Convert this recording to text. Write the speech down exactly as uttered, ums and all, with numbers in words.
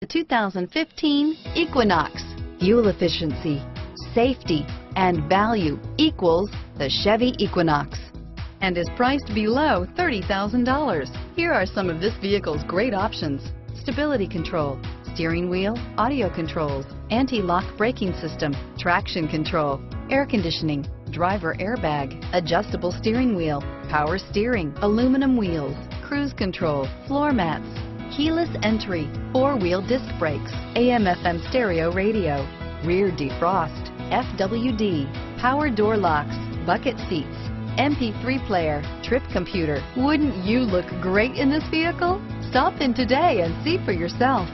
The two thousand fifteen Equinox. Fuel efficiency, safety, and value equals the Chevy Equinox and is priced below thirty thousand dollars. Here are some of this vehicle's great options. Stability control, steering wheel audio controls, anti-lock braking system, traction control, air conditioning, driver airbag, adjustable steering wheel, power steering, aluminum wheels, cruise control, floor mats, keyless entry, four-wheel disc brakes, A M F M stereo radio, rear defrost, F W D, power door locks, bucket seats, M P three player, trip computer. Wouldn't you look great in this vehicle? Stop in today and see for yourself.